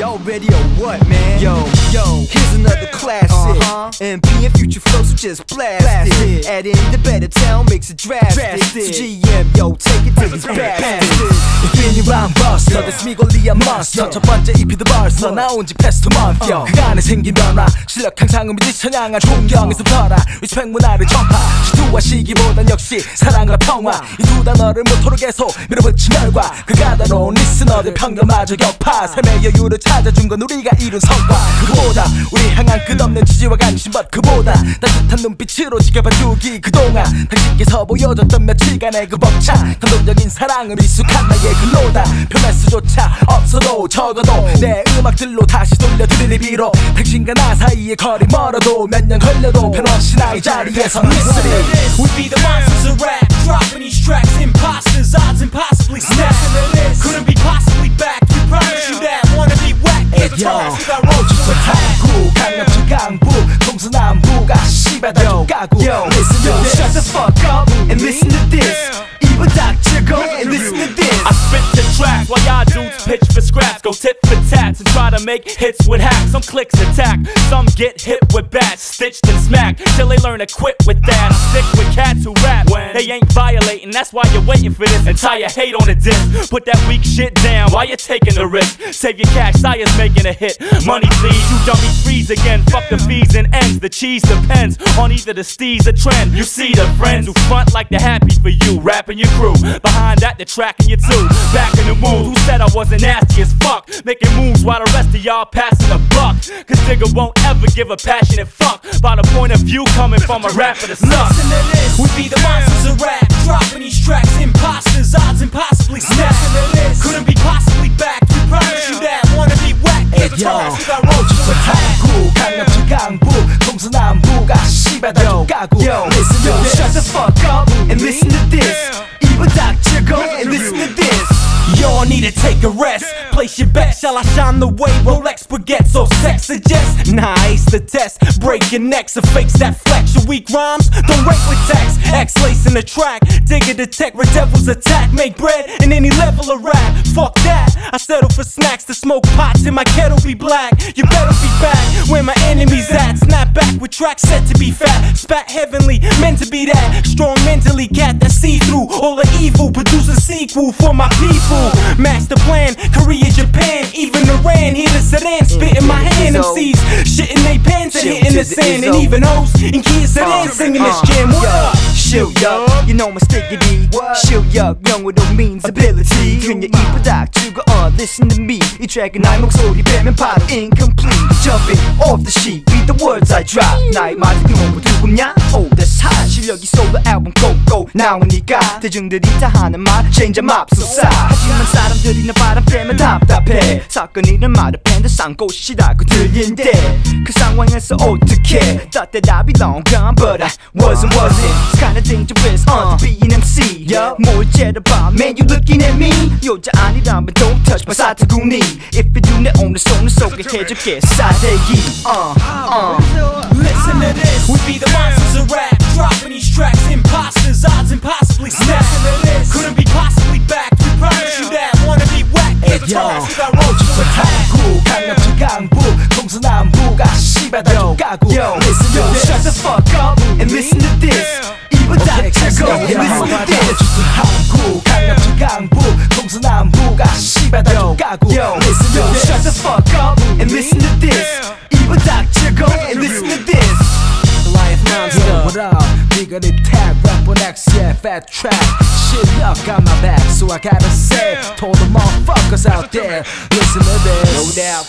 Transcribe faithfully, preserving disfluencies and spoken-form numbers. Y'all ready or what, man? Yo, yo, here's another classic. Uh-huh. M P and Future Flow, so just blast, blast it. it. Add in the better town, makes it drastic. So G M, yo, take it to the past. 이빈이랑 버스, 너 됐으니 골리아 머스. 첫 번째 이피드 벌스, 너 나온 지 past two months. 요, 그 안에 생긴 변화, 실력한 장음이지 천양아. 존경에서 벗어나, 위스펙 문화를 전파. 시투와 시기보단 역시 사랑과 평화. 이 두 단어를 모토로 계속 밀어붙인 결과, 그 까다로운 리스너들 평가마저 격파. 삶의 여유를 찾아준 건 우리가 이룬 성과. 그보다 우리 향한 끝없는 지지와 관심, but 그보다 따뜻한 눈빛으로 지켜봐주기. 그동안 당신께서 보여줬던 며칠간의 그 벅차 감동적인 사랑은 익숙한 나의 근로다. 변할 수조차 없어도 적어도 내 음악들로 다시 돌려드릴 비로, 당신과 나 사이의 거리 멀어도 몇 년 걸려도 변함없이 나의 자리에서 mystery. We'd be the monsters of rap, dropping these tracks, imposters, odds impossibly stacked. Couldn't be possibly back. You promise you that wanna be whack. It's a toss without roaches to 타구 강남주 강북 동서남북 아씨발 다 좀 까고. Listen to this, shut the fuck up and listen to this. 입은 닥치고 and listen to this. I spit the track while y'all dudes pitch for scraps, go tit for tats and try to make hits with hacks. Some clicks attack, some get hit with bats, stitched and smacked till they learn to quit with that. I stick with cats who rap when they ain't violating, that's why you're waiting for this entire hate on the disc. Put that weak shit down while you're taking the risk. Save your cash, Sire's making a hit. Money please, you dummy freeze again. Fuck the fees and ends, the cheese depends on either the steez or trend. You see the friends who front like they're happy for you, rapping your crew, behind that they're tracking you too. Back in the mood, who said I wasn't nasty as fuck? Making moves while the rest of y'all passing the buck. Cause nigga won't ever give a passionate fuck by the point of view coming from a rapper that sucks. Listen to this, we be the monsters of rap, dropping these tracks, imposters, odds impossibly stacked. Couldn't be possibly back, we promise you that wanna be whack. It's a toss without roaches to 타구 강남주 강북 동서남북 아 씨발 다 좀 까고. Listen to this, shut the fuck up and listen to this. 입은 닥치고 and listen to this. Y'all need to take a rest. Place your bet. Shall I shine the way Rolex baguettes or sex suggests? Nah, ace the test. Break your necks or fakes that flex. Your weak rhymes don't rate with tax. X lacing the track. Digger detect where devils attack. Make bread in any level of rap. Fuck that. I settle for snacks to smoke pots and my kettle be black. You better be back where my enemies at. Snap back with tracks set to be fat. Spat heavenly, meant to be that. Strong mentally cat that see through all the evil. Produce a sequel for my people. Master plan, Korea, Japan, even Iran. Here to Sudan, spit in my hand. M Cs shitting they pants and hitting the sand. And even hoes in kids Sudan singing this jam. What up? Shoot yuck, you know my stickity. Shoot yuck, young with no means ability. 그냥 이쁘다 죽어, listen to me. 이 track은 나의 목소리 빼면 바로 incomplete. Jumping off the sheet, beat the words I drop. 나의 말이 너무 두껍냐? Oh that's hot. 실력이 solo album go go 나오니까 대중들이 다 하는 말 change em up so sad. 하지만 사람들이 내 바람 빼면 답답해. 사건이란 말을 팬들 싼곳이라고 들린대. 그 상황에서 어떡해. Thought that I'd be long gone but I wasn't wasn't. It's kinda dangerous on to be an M C. 몰제를 봐 man you looking at me. 여자 아니라면 don't touch my side to goonie. If you do 내 오늘 손을 속에 해줄게 싸대기. uh, uh. Listen to this, we be the monsters of rap, dropping these tracks, imposters, odds impossibly stacked. Couldn't be possibly back. Promise you that wanna be whack. It's a toss without roaches to 타구 강남주 강북 동서남북 아 씨발 다 좀 까고. Listen to this, shut the fuck up and listen to this. 입은 닥치고 and listen to this. 타구 강남주 강북 동서남북 아 씨발 다 좀 까고. Listen to this, shut the fuck up and listen to this. 입은 닥치고 and listen to this. Life monster, what up? Nigga they tag rap on X, yeah fat trap. Shit up got my back, so I gotta say, told the motherfuckers out there, listen to this. No doubt.